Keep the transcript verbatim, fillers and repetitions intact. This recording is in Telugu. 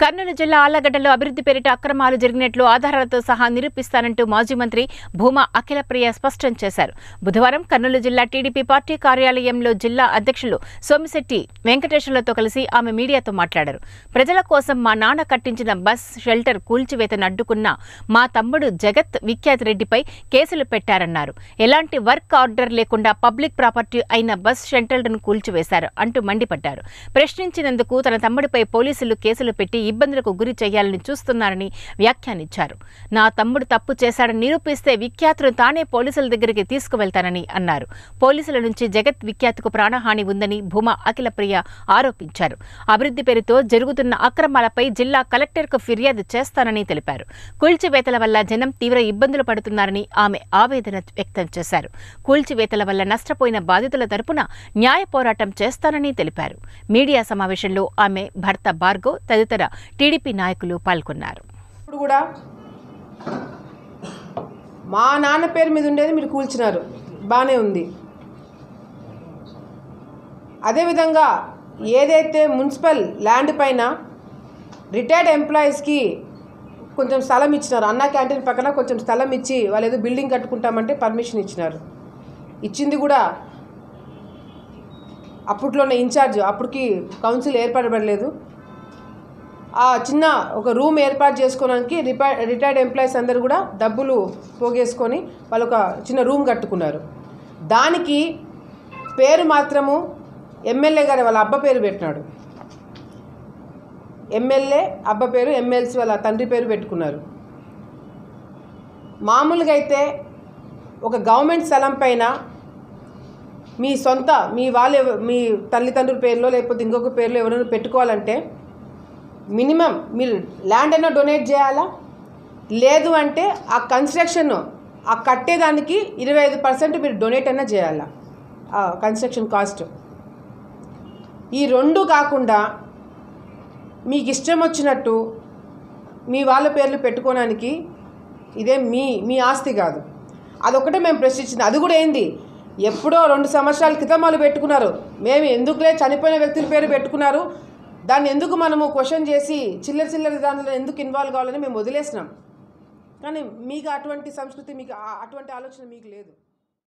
కర్నూలు జిల్లా ఆళ్లగడ్డలో అభివృద్ధి పేరిట అక్రమాలు జరిగినట్లు ఆధారాలతో సహా నిరూపిస్తానంటూ మాజీ మంత్రి భూమా అఖిల ప్రియ స్పష్టం చేశారు. బుధవారం కర్నూలు జిల్లా టీడీపీ పార్టీ కార్యాలయంలో జిల్లా అధ్యక్షులు సోమిశెట్టి వెంకటేశ్వర్లతో కలిసి ఆమె మీడియాతో మాట్లాడారు. ప్రజల కోసం మా నాన్న కట్టించిన బస్ షెల్టర్ కూల్చివేతను అడ్డుకున్న మా తమ్ముడు జగత్ విఖ్యాత్ రెడ్డిపై కేసులు పెట్టారన్నారు. ఎలాంటి వర్క్ ఆర్డర్ లేకుండా పబ్లిక్ ప్రాపర్టీ అయిన బస్ షెల్టర్ను కూల్చివేశారు అంటూ మండిపడ్డారు. ప్రశ్నించినందుకు తన తమ్ముడిపై పోలీసులు కేసులు పెట్టి ఇబ్బందులకు గురి చేయాలని చూస్తున్నారని వ్యాఖ్యానించారు. నా తమ్ముడు తప్పు చేశాడని నిరూపిస్తే విఖ్యాత్ను తానే పోలీసుల దగ్గరికి తీసుకువెళ్తానని అన్నారు. పోలీసుల నుంచి జగత్ విఖ్యాత్కు ప్రాణహాని ఉందని భూమా అఖిల ప్రియ ఆరోపించారు. అభివృద్ధి పేరుతో జరుగుతున్న అక్రమాలపై జిల్లా కలెక్టర్కు ఫిర్యాదు చేస్తానని తెలిపారు. కూల్చివేతల వల్ల జనం తీవ్ర ఇబ్బందులు పడుతున్నారని ఆమె ఆవేదన వ్యక్తం చేశారు. కూల్చివేతల వల్ల నష్టపోయిన బాధితుల తరపున న్యాయ పోరాటం చేస్తానని తెలిపారు. మీడియా సమావేశంలో ఆమె భర్త భార్గవ్ తదితర టీడీపీ నాయకులు పాల్గొన్నారు. ఇప్పుడు కూడా మా నాన్న పేరు మీద ఉండేది మీరు కూల్చినారు, బాగానే ఉంది. అదేవిధంగా ఏదైతే మున్సిపల్ ల్యాండ్ పైన రిటైర్డ్ ఎంప్లాయీస్కి కొంచెం స్థలం ఇచ్చినారు, అన్న క్యాంటీన్ పక్కన కొంచెం స్థలం ఇచ్చి వాళ్ళు ఏదో బిల్డింగ్ కట్టుకుంటామంటే పర్మిషన్ ఇచ్చినారు. ఇచ్చింది కూడా అప్పట్లోనే ఇన్ఛార్జ్, అప్పటికి కౌన్సిల్ ఏర్పడబడలేదు. ఆ చిన్న ఒక రూమ్ ఏర్పాటు చేసుకోవడానికి రిపై రిటైర్డ్ ఎంప్లాయీస్ అందరూ కూడా డబ్బులు పోగేసుకొని వాళ్ళు ఒక చిన్న రూమ్ కట్టుకున్నారు. దానికి పేరు మాత్రము ఎమ్మెల్యే గారు వాళ్ళ అబ్బ పేరు పెట్టినాడు. ఎమ్మెల్యే అబ్బ పేరు ఎమ్మెల్సీ వాళ్ళ తండ్రి పేరు పెట్టుకున్నారు. మామూలుగా అయితే ఒక గవర్నమెంట్ స్థలం పైన మీ సొంత మీ వాళ్ళ మీ తల్లిదండ్రుల పేరులో లేకపోతే ఇంకొక పేరులో ఎవరైనా పెట్టుకోవాలంటే మినిమం మీరు ల్యాండ్ అయినా డొనేట్ చేయాలా, లేదు అంటే ఆ కన్స్ట్రక్షన్ ఆ కట్టేదానికి ఇరవై ఐదు పర్సెంట్ మీరు డొనేట్ అయినా చేయాలా ఆ కన్స్ట్రక్షన్ కాస్ట్. ఈ రెండు కాకుండా మీకు ఇష్టం వచ్చినట్టు మీ వాళ్ళ పేర్లు పెట్టుకోవడానికి ఇదే మీ మీ ఆస్తి కాదు. అదొకటే మేము ప్రశ్నించింది. అది కూడా ఏంది, ఎప్పుడో రెండు సంవత్సరాల క్రితం వాళ్ళు పెట్టుకున్నారు, మేము ఎందుకులే చనిపోయిన వ్యక్తుల పేరు పెట్టుకున్నారు, దాన్ని ఎందుకు మనము క్వశ్చన్ చేసి చిల్లర చిల్లర దానిలో ఎందుకు ఇన్వాల్వ్ కావాలని మేము వదిలేసినాం. కానీ మీకు అటువంటి సంస్కృతి, మీకు అటువంటి ఆలోచన మీకు లేదు.